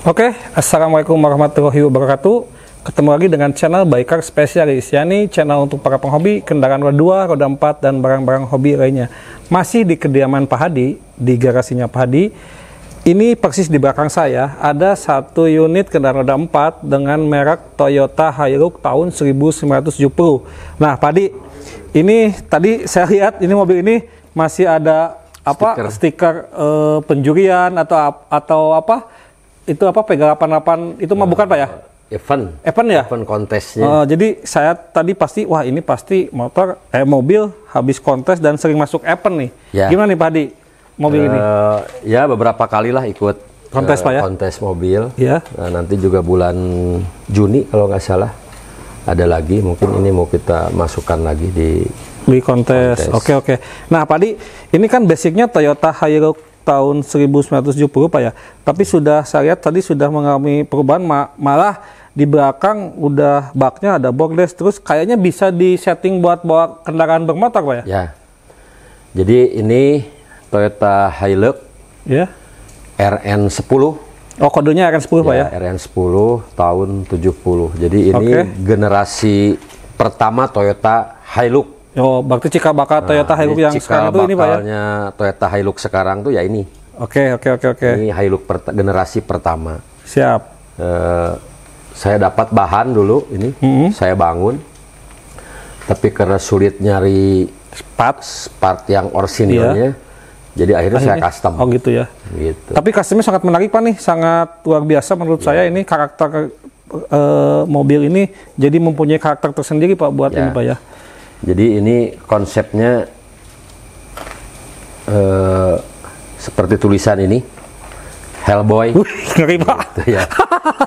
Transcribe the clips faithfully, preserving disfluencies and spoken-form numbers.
Oke, assalamualaikum warahmatullahi wabarakatuh. Ketemu lagi dengan channel Baikar Spesialis, yakni channel untuk para penghobi kendaraan roda dua, roda empat, dan barang-barang hobi lainnya. Masih di kediaman Pak Hadi, di garasinya Pak Hadi. Ini persis di belakang saya ada satu unit kendaraan roda empat dengan merek Toyota Hilux tahun seribu sembilan ratus tujuh puluh. Nah, Pak Hadi, ini tadi saya lihat ini mobil ini masih ada apa stiker, stiker eh, penjurian atau atau apa? Itu apa P delapan delapan itu mah bukan Pak ya? Event. Event ya? Event kontesnya. Uh, jadi saya tadi pasti wah ini pasti motor eh mobil habis kontes dan sering masuk event nih. Ya. Gimana nih Pak Hadi mobil uh, ini? Ya beberapa kali lah ikut kontes uh, Pak ya. Kontes mobil. Ya. Nah, nanti juga bulan Juni kalau nggak salah ada lagi, mungkin ini mau kita masukkan lagi di di kontes. Oke oke. Nah Pak Hadi, ini kan basicnya Toyota Hilux tahun seribu sembilan ratus tujuh puluh Pak ya, tapi sudah saya lihat tadi sudah mengalami perubahan, ma malah di belakang udah baknya ada bordes, terus kayaknya bisa disetting buat bawa kendaraan bermotor Pak ya? Ya, jadi ini Toyota Hilux ya, R N sepuluh. Oh kodenya R N sepuluh ya, Pak ya? R N sepuluh tahun tujuh puluh, jadi ini okay. Generasi pertama Toyota Hilux. Oh, berarti cika bakal Toyota nah, Hilux yang sekarang tuh ini Pak ya? Toyota Hilux sekarang tuh ya ini. Oke, oke, oke, oke. Ini Hilux per generasi pertama. Siap. Uh, saya dapat bahan dulu ini, mm-hmm. Saya bangun. Tapi karena sulit nyari part, part yang orisinilnya, yeah. Jadi akhirnya, akhirnya saya custom. Oh gitu ya. Gitu. Tapi customnya sangat menarik Pak nih, sangat luar biasa menurut yeah. Saya ini karakter uh, mobil ini jadi mempunyai karakter tersendiri Pak buat yeah. Ini Pak ya. Jadi ini konsepnya uh, seperti tulisan ini Hellboy. Wih, ngeri Pak. Gitu ya.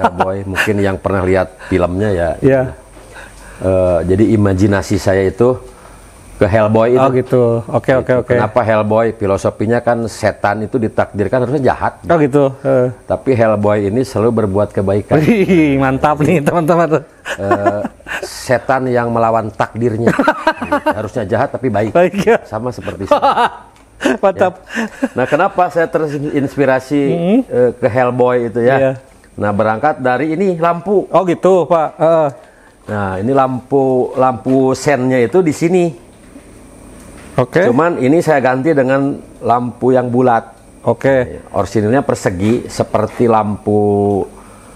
Hellboy mungkin yang pernah lihat filmnya ya. Yeah. Uh, jadi imajinasi saya itu ke Hellboy itu. Oh gitu. Oke okay, oke okay, oke. Okay. Kenapa Hellboy? Filosofinya kan setan itu ditakdirkan harusnya jahat. Oh gitu. Uh. Tapi Hellboy ini selalu berbuat kebaikan. Wih, mantap nih teman-teman. Uh, setan yang melawan takdirnya harusnya jahat tapi baik, baik ya. Sama seperti saya. Mantap. Ya. Nah, kenapa saya terinspirasi mm-hmm. uh, ke Hellboy itu ya? Yeah. Nah, berangkat dari ini lampu. Oh gitu, Pak. Uh. Nah, ini lampu lampu sennya itu di sini. Oke. Okay. Cuman ini saya ganti dengan lampu yang bulat. Oke. Okay. Orsinilnya persegi seperti lampu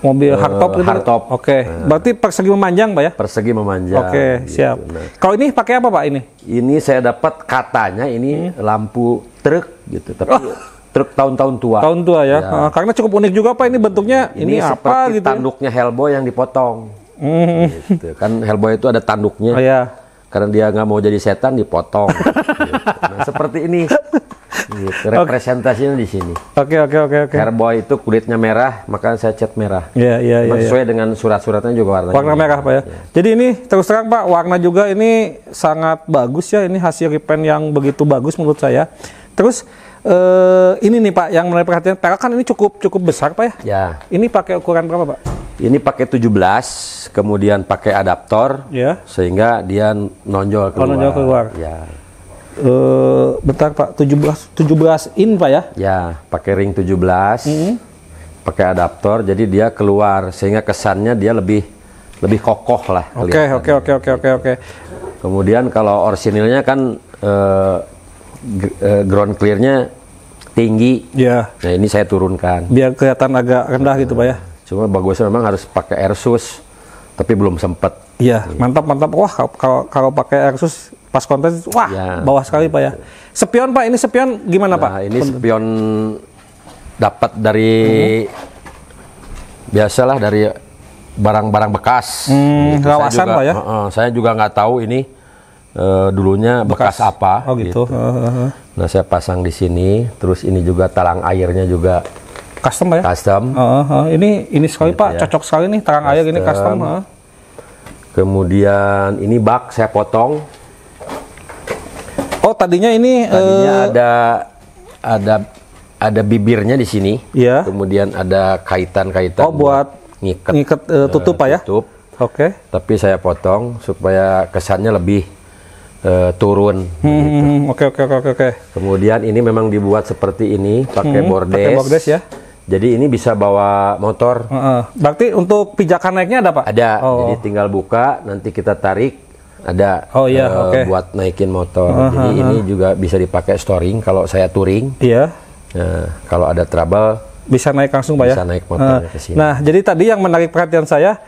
mobil hardtop uh, gitu. Hardtop. Oke. Okay. Nah. Berarti persegi memanjang, Pak ya? Persegi memanjang. Oke, okay, gitu. Siap. Nah. Kalau ini pakai apa, Pak ini? Ini saya dapat katanya ini hmm. lampu truk gitu, tapi oh. Truk tahun-tahun tua. Tahun tua ya. Ya. Nah, karena cukup unik juga, Pak, ini bentuknya ini, ini apa gitu. Ini tanduknya Hellboy yang dipotong. Hmm. Gitu. Kan Hellboy itu ada tanduknya. Oh, iya. Karena dia nggak mau jadi setan dipotong. Gitu. Nah, seperti ini. Gitu. Representasinya okay. Di sini. Oke okay, oke okay, oke okay, oke. Okay. Hellboy itu kulitnya merah, maka saya cat merah. Iya iya iya. Sesuai dengan surat-suratnya juga warna. Warna merah Pak ya. Ya. Jadi ini terus terang Pak, warna juga ini sangat bagus ya. Ini hasil repaint yang begitu bagus menurut saya. Terus eh, ini nih Pak yang menarik perhatian. Pelek kan ini cukup cukup besar Pak ya. Ya. Ini pakai ukuran berapa Pak? Ini pakai tujuh belas, kemudian pakai adaptor. Ya. Sehingga dia nonjol keluar. Oh, nonjol keluar. Ya. Uh, bentar Pak, tujuh belas in Pak ya? Ya, pakai ring tujuh belas, mm-hmm. Pakai adaptor, jadi dia keluar sehingga kesannya dia lebih lebih kokoh lah. Oke okay, oke okay, oke okay, oke okay, oke okay. oke. Kemudian kalau orsinilnya kan uh, uh, ground clearnya tinggi. Ya. Yeah. Nah ini saya turunkan. Biar kelihatan agak rendah nah, gitu Pak ya? Cuma bagusnya memang harus pakai airsus, tapi belum sempet. Iya, yeah, mantap mantap. Wah kalau kalau pakai airsus pas kontes, wah ya, bawah sekali ya. Pak ya. Sepion Pak, ini sepion gimana nah, Pak? Ini sepion dapat dari hmm. biasalah dari barang-barang bekas. Hmm, gitu. Rawasan juga, Pak ya? Uh, saya juga nggak tahu ini uh, dulunya bekas, bekas apa. Oh gitu. gitu. Uh, uh, uh. Nah saya pasang di sini, terus ini juga talang airnya juga custom Pak ya? Custom. Uh, uh, uh. Ini ini sekali gitu, Pak, ya. Cocok sekali nih talang custom. Air ini custom. Uh. Kemudian ini bak saya potong. Oh tadinya ini tadinya uh, ada ada ada bibirnya di sini, yeah. Kemudian ada kaitan-kaitan. Oh buat ngikat, ngikat uh, tutup Pak uh, ya? Tutup. Oke. Okay. Tapi saya potong supaya kesannya lebih uh, turun. Oke oke oke oke. Kemudian ini memang dibuat seperti ini, pakai hmm, bordes. Pakai bordes ya? Jadi ini bisa bawa motor. Uh-uh. Berarti untuk pijakan naiknya ada, Pak? Ada. Oh. Jadi tinggal buka, nanti kita tarik, ada. Oh iya, uh, oke. Okay. Buat naikin motor. Uh-huh. Jadi uh-huh. ini juga bisa dipakai storing kalau saya touring. Iya. Yeah. Nah, kalau ada trouble bisa naik langsung, Pak, ya? Bisa naik motornya uh. ke sini. Nah, jadi tadi yang menarik perhatian saya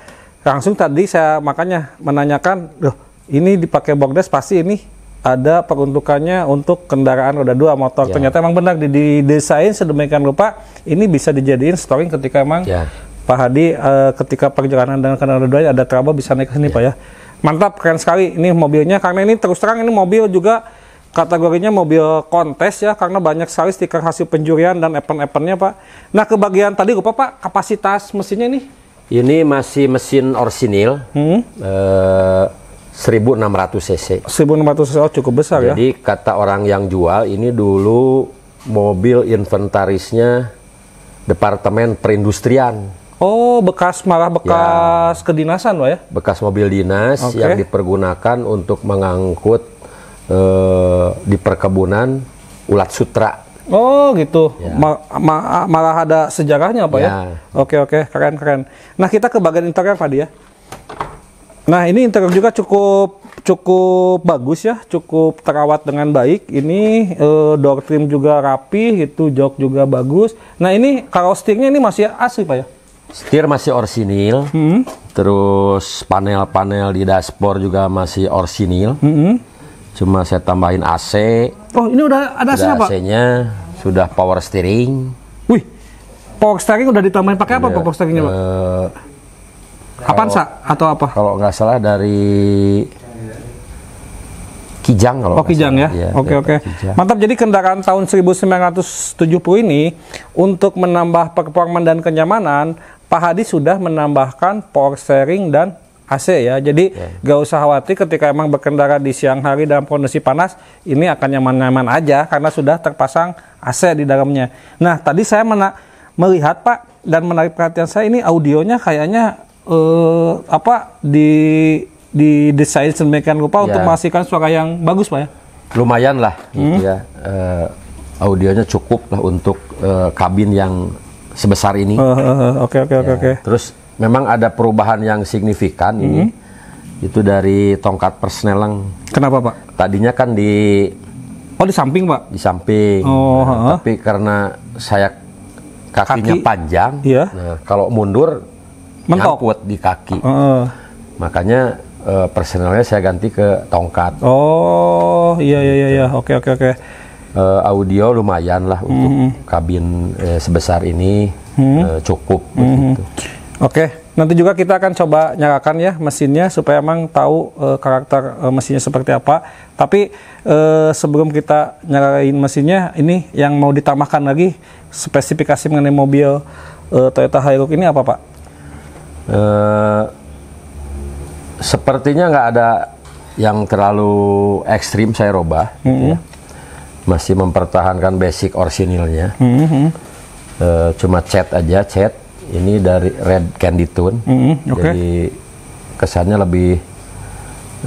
langsung tadi saya makanya menanyakan, loh, ini dipakai Bogdes pasti ini ada peruntukannya untuk kendaraan roda dua motor. Ya. Ternyata emang benar didesain sedemikian rupa ini bisa dijadiin storing ketika emang ya. Pak Hadi uh, ketika perjalanan dengan kendaraan roda dua ada trouble bisa naik ke sini ya. Pak ya. Mantap, keren sekali ini mobilnya, karena ini terus terang ini mobil juga kategorinya mobil kontes ya, karena banyak sekali stiker hasil penjurian dan epon-eponnya, Pak. Nah, ke bagian tadi lupa, Pak, kapasitas mesinnya ini. Ini masih mesin orsinil. Hmm. Uh, seribu enam ratus cc. seribu enam ratus cc, oh, cukup besar. Jadi, ya. Jadi kata orang yang jual ini dulu mobil inventarisnya Departemen Perindustrian. Oh, bekas malah bekas ya, kedinasan loh ya? Bekas mobil dinas okay. yang dipergunakan untuk mengangkut eh, di perkebunan ulat sutra. Oh gitu, ya. Ma ma malah ada sejarahnya apa ya? ya? Oke oke, keren keren. Nah, kita ke bagian interior tadi ya. Nah, ini interior juga cukup cukup bagus ya, cukup terawat dengan baik. Ini e, door trim juga rapi, itu jok juga bagus. Nah, ini kalau setirnya ini masih asli, Pak ya? Setir masih orsinil. Hmm. Terus panel-panel di dashboard juga masih orsinil. Hmm. Cuma saya tambahin A C. Oh, ini udah ada A C-nya, Pak? A C-nya, sudah power steering. Wih, power steering udah ditambahin pakai apa, Pak, power steeringnya, Pak? Uh, Avanza atau apa? Kalau nggak salah dari Kijang kalau. Oh, Kijang salah. Ya. Oke oke. Okay, okay. Mantap. Jadi kendaraan tahun seribu sembilan ratus tujuh puluh ini untuk menambah performa dan kenyamanan, Pak Hadi sudah menambahkan power steering dan A C ya. Jadi yeah. gak usah khawatir ketika emang berkendara di siang hari dalam kondisi panas, ini akan nyaman-nyaman aja karena sudah terpasang A C di dalamnya. Nah, tadi saya melihat, Pak, dan menarik perhatian saya ini audionya kayaknya Uh, apa di di desain sedemikian rupa ya. Untuk menghasilkan suara yang bagus, Pak ya? Lumayan lah, hmm. gitu ya. Uh, audionya cukup lah untuk uh, kabin yang sebesar ini. Oke oke oke oke. Terus memang ada perubahan yang signifikan hmm. ini. Itu dari tongkat persneleng. Kenapa, Pak? Tadinya kan di oh di samping, Pak? Di samping. Oh, nah, tapi karena saya kakinya Kaki. panjang, iya. nah, kalau mundur mentok di kaki, uh. makanya uh, personelnya saya ganti ke tongkat. Oh iya iya iya, iya. oke oke oke. Uh, audio lumayan lah untuk mm -hmm. kabin eh, sebesar ini mm -hmm. uh, cukup. Mm -hmm. Gitu. Oke, okay. nanti juga kita akan coba nyalakan ya mesinnya supaya emang tahu uh, karakter uh, mesinnya seperti apa. Tapi uh, sebelum kita nyalain mesinnya, ini yang mau ditambahkan lagi spesifikasi mengenai mobil uh, Toyota Hilux ini apa, Pak? Uh, sepertinya nggak ada yang terlalu ekstrim saya robah, mm-hmm. gitu ya. Masih mempertahankan basic orsinilnya, mm-hmm. uh, cuma cat aja cat. Ini dari red candy tone, mm-hmm. okay. jadi kesannya lebih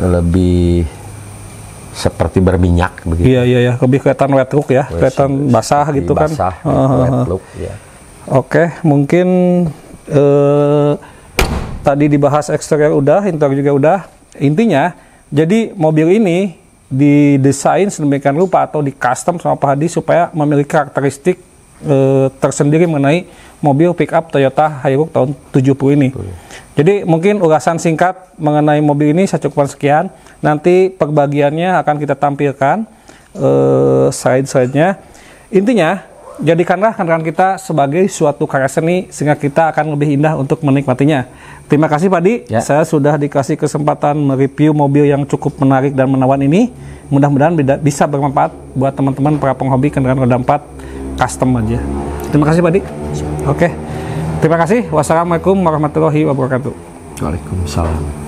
lebih seperti berminyak begitu. Iya iya ya, lebih kelihatan wet look ya, kelihatan basah gitu kan. Basah, uh, uh, wet look ya. Oke, okay, mungkin uh, tadi dibahas eksterior udah, interior juga udah. Intinya, jadi mobil ini didesain sedemikian rupa atau di custom sama Pak Hadi supaya memiliki karakteristik e, tersendiri mengenai mobil pickup Toyota Hilux tahun tujuh puluh ini. Betul. Jadi mungkin ulasan singkat mengenai mobil ini saya cukupkan sekian. Nanti perbagiannya akan kita tampilkan e, slide-slide-nya. Intinya, jadikanlah kendaraan kita sebagai suatu karya seni sehingga kita akan lebih indah untuk menikmatinya. Terima kasih, Pak Hadi. Ya. Saya sudah dikasih kesempatan mereview mobil yang cukup menarik dan menawan ini. Mudah-mudahan bisa bermanfaat buat teman-teman para penghobi kendaraan roda empat custom aja. Terima kasih, Pak Hadi. Oke. Terima kasih. Wassalamualaikum warahmatullahi wabarakatuh. Waalaikumsalam.